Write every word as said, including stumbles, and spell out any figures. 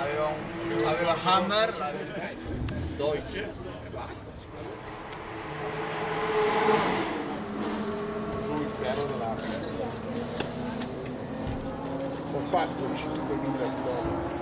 aveva un aveva Hammer, aveva Deutsche e basta. Giù il ferro dell'arma. Ho fatto cinquemila dollari.